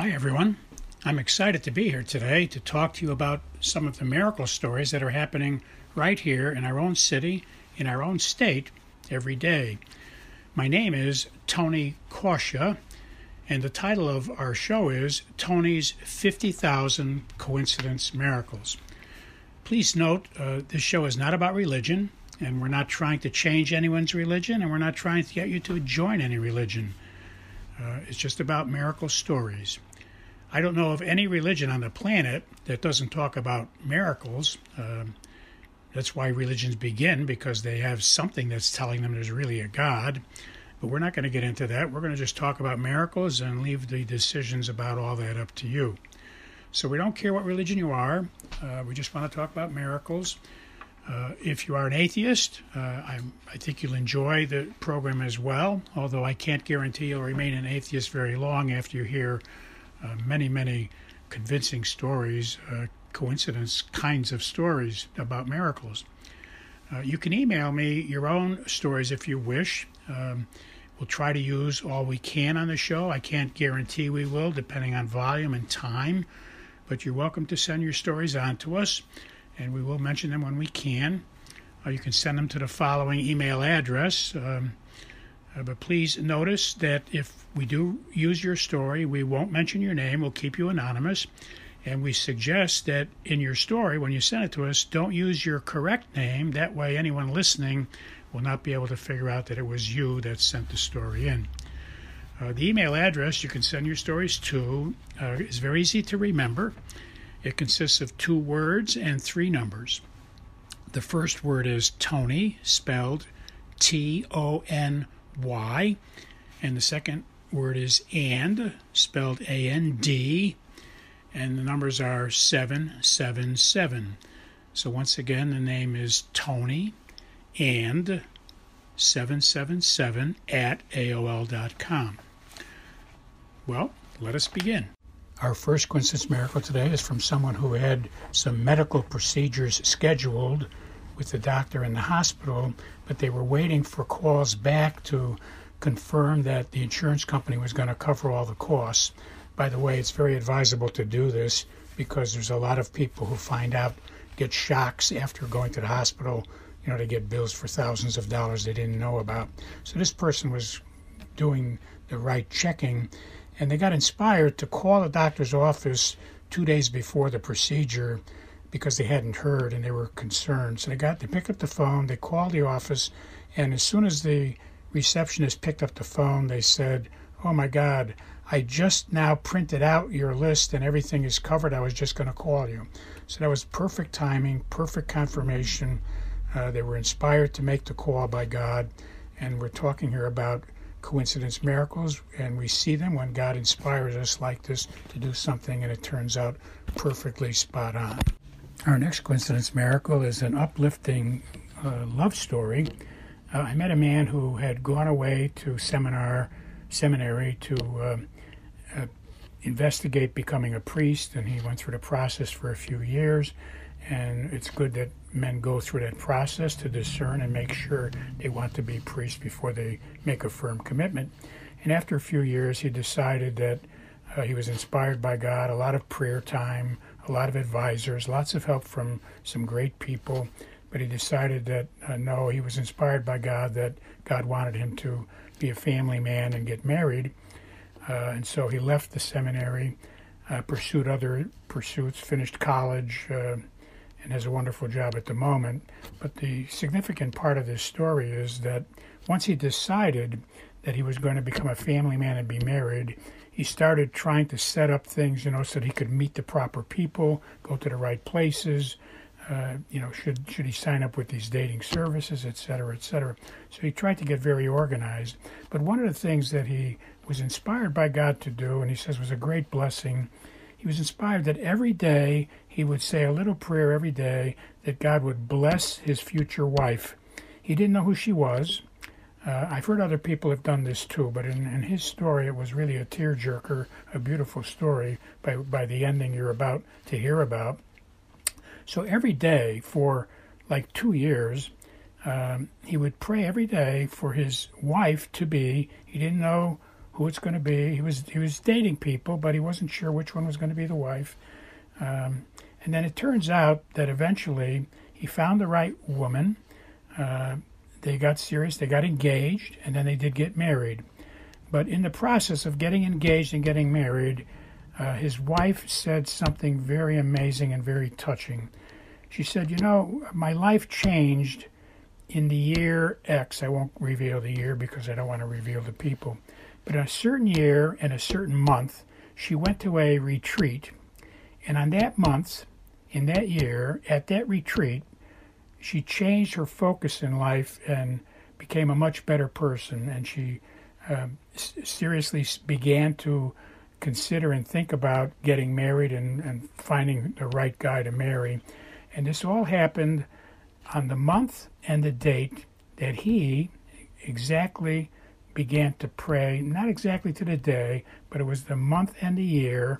Hi everyone, I'm excited to be here today to talk to you about some of the miracle stories that are happening right here in our own city, in our own state, every day. My name is Tony Coscia, and the title of our show is Tony's 50,000 Coincidence Miracles. Please note, this show is not about religion, and we're not trying to change anyone's religion, and we're not trying to get you to join any religion. It's just about miracle stories. I don't know of any religion on the planet that doesn't talk about miracles. That's why religions begin, because they have something that's telling them there's really a God. But we're not going to get into that. We're going to just talk about miracles and leave the decisions about all that up to you. So we don't care what religion you are. We just want to talk about miracles. If you are an atheist, I think you'll enjoy the program as well, although I can't guarantee you'll remain an atheist very long after you hear many convincing stories, coincidence kinds of stories about miracles. You can email me your own stories if you wish. We'll try to use all we can on the show. I can't guarantee we will, depending on volume and time, but you're welcome to send your stories on to us, and we will mention them when we can. You can send them to the following email address. But please notice that if we do use your story, we won't mention your name. We'll keep you anonymous. And we suggest that in your story, when you send it to us, don't use your correct name. That way anyone listening will not be able to figure out that it was you that sent the story in. The email address you can send your stories to is very easy to remember. It consists of 2 words and 3 numbers. The first word is Tony, spelled T-O-N-Y. And the second word is and, spelled A-N-D. And the numbers are 777. So once again, the name is Tony and 777 at AOL.com. Well, let us begin. Our first coincidence miracle today is from someone who had some medical procedures scheduled with the doctor in the hospital, but they were waiting for calls back to confirm that the insurance company was going to cover all the costs. By the way, it's very advisable to do this because there's a lot of people who find out, get shocks after going to the hospital. You know, they get bills for thousands of dollars they didn't know about. So this person was doing the right checking, and they got inspired to call the doctor's office 2 days before the procedure because they hadn't heard and they were concerned. So they picked up the phone, they called the office, and as soon as the receptionist picked up the phone, they said, "Oh my God, I just now printed out your list and everything is covered. I was just going to call you." So that was perfect timing, perfect confirmation. They were inspired to make the call by God, and we're talking here about coincidence miracles, and we see them when God inspires us like this to do something, and it turns out perfectly spot on. Our next coincidence miracle is an uplifting love story. I met a man who had gone away to seminary to investigate becoming a priest, and he went through the process for a few years, and it's good that men go through that process to discern and make sure they want to be priests before they make a firm commitment. And after a few years, he decided that he was inspired by God, a lot of prayer time, a lot of advisors, lots of help from some great people. But he decided that, no, he was inspired by God, that God wanted him to be a family man and get married. And so he left the seminary, pursued other pursuits, finished college, and has a wonderful job at the moment. But the significant part of this story is that once he decided that he was going to become a family man and be married, he started trying to set up things, you know, so that he could meet the proper people, go to the right places, you know, should he sign up with these dating services, et cetera, et cetera. So he tried to get very organized. But one of the things that he was inspired by God to do, and he says was a great blessing, he was inspired that every day he would say a little prayer every day that God would bless his future wife. He didn't know who she was. I've heard other people have done this too, but in his story it was really a tearjerker, a beautiful story by the ending you're about to hear about. So every day for like 2 years, he would pray every day for his wife to be, he didn't know who it's going to be. He was dating people, but he wasn't sure which one was going to be the wife. And then it turns out that eventually he found the right woman. They got serious, they got engaged, and then they did get married. But in the process of getting engaged and getting married, his wife said something very amazing and very touching. She said, you know, my life changed in the year X. I won't reveal the year because I don't want to reveal the people. But in a certain year and a certain month, she went to a retreat. And on that month, in that year, at that retreat, she changed her focus in life and became a much better person. And she seriously began to consider and think about getting married and finding the right guy to marry. And this all happened on the month and the date that he exactly began to pray, not exactly to the day, but it was the month and the year.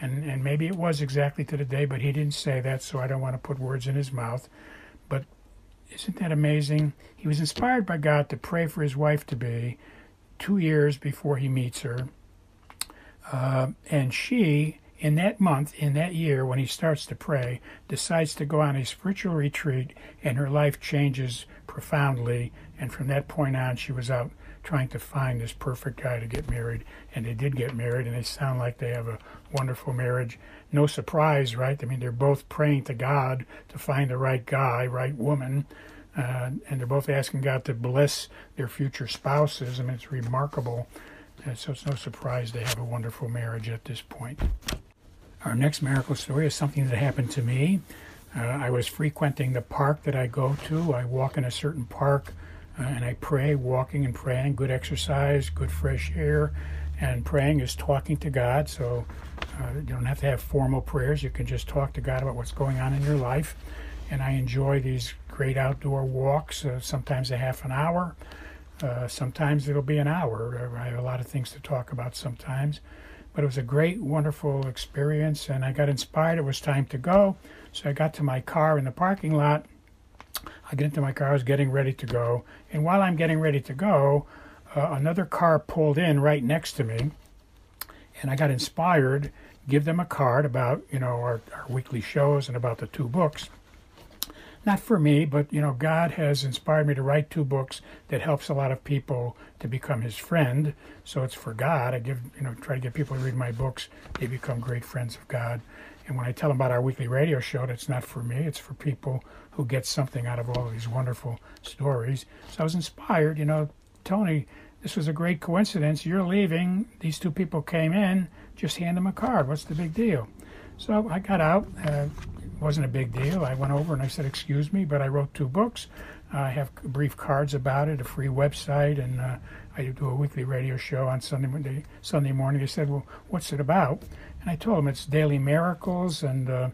And maybe it was exactly to the day, but he didn't say that, so I don't want to put words in his mouth. But isn't that amazing? He was inspired by God to pray for his wife to be 2 years before he meets her. And she, in that month, in that year, when he starts to pray, decides to go on a spiritual retreat, and her life changes profoundly. And from that point on, she was out trying to find this perfect guy to get married. And they did get married, and they sound like they have a wonderful marriage. No surprise, right? I mean, they're both praying to God to find the right guy, right woman. And they're both asking God to bless their future spouses. I mean, it's remarkable. And so it's no surprise they have a wonderful marriage at this point. Our next miracle story is something that happened to me. I was frequenting the park that I go to. I walk in a certain park, and I pray, walking and praying. Good exercise, good fresh air, and praying is talking to God. So you don't have to have formal prayers. You can just talk to God about what's going on in your life. And I enjoy these great outdoor walks, sometimes a half an hour. Sometimes it'll be an hour. I have a lot of things to talk about sometimes. But it was a great, wonderful experience, and I got inspired. It was time to go. So I got to my car in the parking lot. I get into my car. I was getting ready to go. And while I'm getting ready to go, another car pulled in right next to me. And I got inspired, give them a card about, you know, our weekly shows and about the two books. Not for me, but, you know, God has inspired me to write two books that helps a lot of people to become his friend. So it's for God. I give, you know, try to get people to read my books. They become great friends of God. And when I tell them about our weekly radio show, that's not for me. It's for people who get something out of all of these wonderful stories. So I was inspired, you know, Tony, this was a great coincidence. You're leaving. These two people came in. Just hand them a card. What's the big deal? So I got out. Wasn't a big deal. I went over and I said, excuse me, but I wrote two books. I have brief cards about it, a free website, and I do a weekly radio show on Sunday morning. They said, well, what's it about? And I told them it's daily miracles, and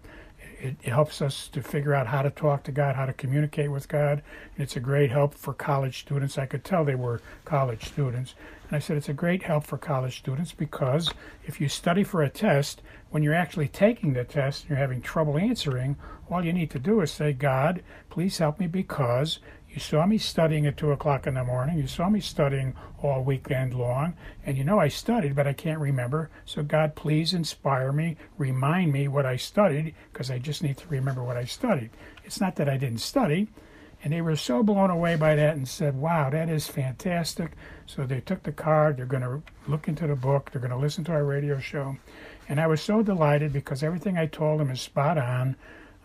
it helps us to figure out how to talk to God, how to communicate with God. And it's a great help for college students. I could tell they were college students. And I said, it's a great help for college students because if you study for a test, when you're actually taking the test and you're having trouble answering, all you need to do is say, God, please help me because you saw me studying at 2 o'clock in the morning. You saw me studying all weekend long. And you know I studied, but I can't remember. So God, please inspire me, remind me what I studied, because I just need to remember what I studied. It's not that I didn't study. And they were so blown away by that and said, wow, that is fantastic. So they took the card. They're going to look into the book. They're going to listen to our radio show. And I was so delighted because everything I told them is spot on.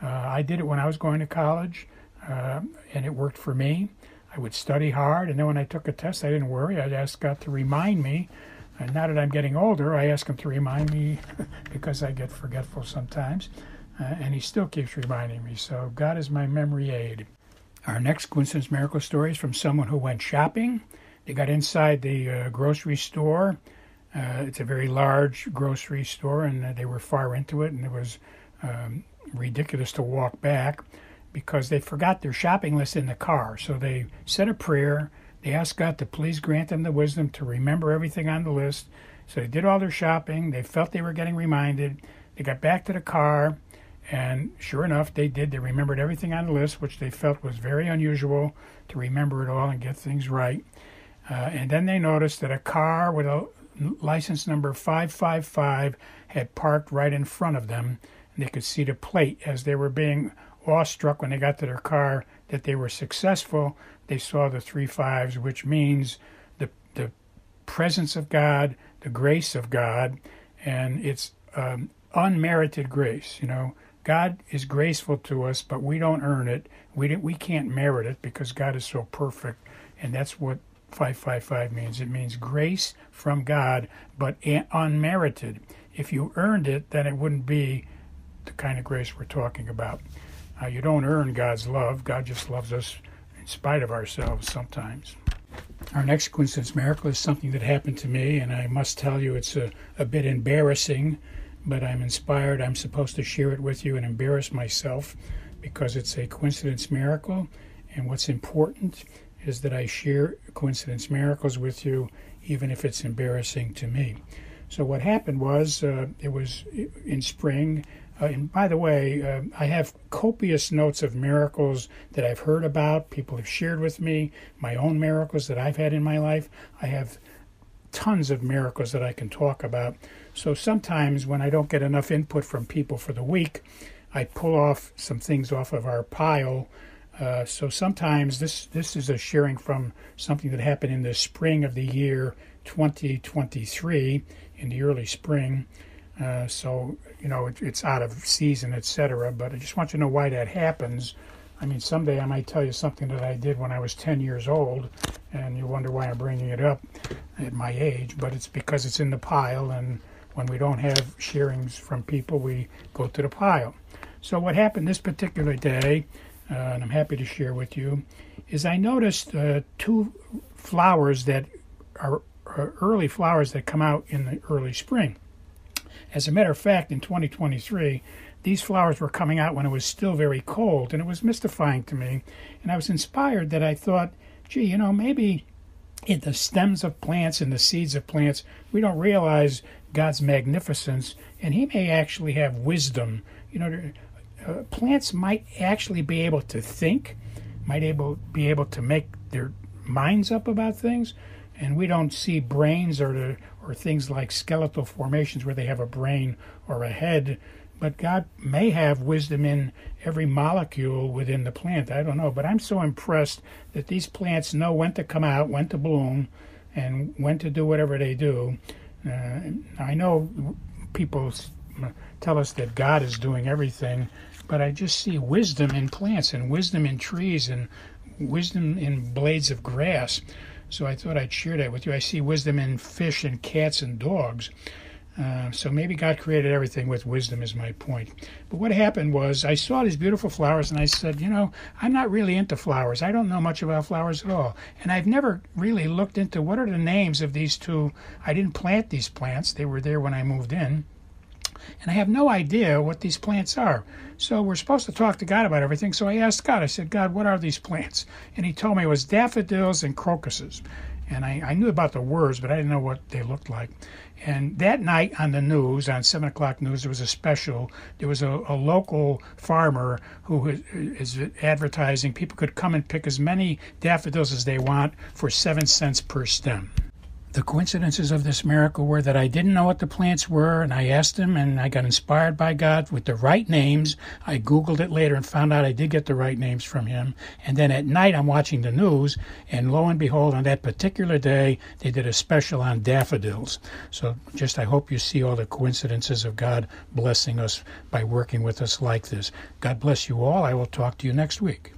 I did it when I was going to college. And it worked for me. I would study hard, and then when I took a test, I didn't worry. I'd ask God to remind me. And now that I'm getting older, I ask him to remind me because I get forgetful sometimes. And he still keeps reminding me. So God is my memory aid. Our next coincidence miracle story is from someone who went shopping. They got inside the grocery store. It's a very large grocery store, and they were far into it, and it was ridiculous to walk back, because they forgot their shopping list in the car. So they said a prayer. They asked God to please grant them the wisdom to remember everything on the list. So they did all their shopping. They felt they were getting reminded. They got back to the car, and sure enough, they did. They remembered everything on the list, which they felt was very unusual to remember it all and get things right. And then they noticed that a car with a license number 555 had parked right in front of them, and they could see the plate as they were being awestruck when they got to their car that they were successful. They saw the 3 5s, which means the presence of God, the grace of God, and it's unmerited grace. You know, God is graceful to us, but we don't earn it. We can't merit it because God is so perfect, and that's what 555 means. It means grace from God, but unmerited. If you earned it, then it wouldn't be the kind of grace we're talking about. You don't earn God's love. God just loves us in spite of ourselves sometimes. Our next coincidence miracle is something that happened to me, and I must tell you it's a bit embarrassing, but I'm inspired. I'm supposed to share it with you and embarrass myself because it's a coincidence miracle, and what's important is that I share coincidence miracles with you even if it's embarrassing to me. So what happened was it was in spring. And by the way, I have copious notes of miracles that I've heard about, people have shared with me, my own miracles that I've had in my life. I have tons of miracles that I can talk about. So sometimes when I don't get enough input from people for the week, I pull off some things off of our pile. So sometimes this is a sharing from something that happened in the spring of the year 2023, in the early spring. So, you know, it's out of season, etc. But I just want you to know why that happens. I mean, someday I might tell you something that I did when I was 10 years old, and you wonder why I'm bringing it up at my age. But it's because it's in the pile, and when we don't have sharings from people, we go to the pile. So what happened this particular day, and I'm happy to share with you, is I noticed two flowers that are early flowers that come out in the early spring. As a matter of fact, in 2023, these flowers were coming out when it was still very cold, and it was mystifying to me. And I was inspired that I thought, gee, you know, maybe in the stems of plants and the seeds of plants, we don't realize God's magnificence, and He may actually have wisdom. You know, plants might actually be able to think, might be able to make their minds up about things, and we don't see brains or things like skeletal formations where they have a brain or a head. But God may have wisdom in every molecule within the plant. I don't know, but I'm so impressed that these plants know when to come out, when to bloom, and when to do whatever they do. I know people tell us that God is doing everything, but I just see wisdom in plants and wisdom in trees and wisdom in blades of grass. So I thought I'd share that with you. I see wisdom in fish and cats and dogs. So maybe God created everything with wisdom is my point. But what happened was I saw these beautiful flowers, and I said, you know, I'm not really into flowers. I don't know much about flowers at all. And I've never really looked into what are the names of these two. I didn't plant these plants. They were there when I moved in. And I have no idea what these plants are. So we're supposed to talk to God about everything. So I asked God, I said, God, what are these plants? And He told me it was daffodils and crocuses. And I knew about the words, but I didn't know what they looked like. And that night on the news, on 7 o'clock news, there was a special. There was a local farmer who is advertising people could come and pick as many daffodils as they want for 7 cents per stem. The coincidences of this miracle were that I didn't know what the plants were, and I asked them, and I got inspired by God with the right names. I Googled it later and found out I did get the right names from Him. And then at night I'm watching the news, and lo and behold, on that particular day, they did a special on daffodils. So just I hope you see all the coincidences of God blessing us by working with us like this. God bless you all. I will talk to you next week.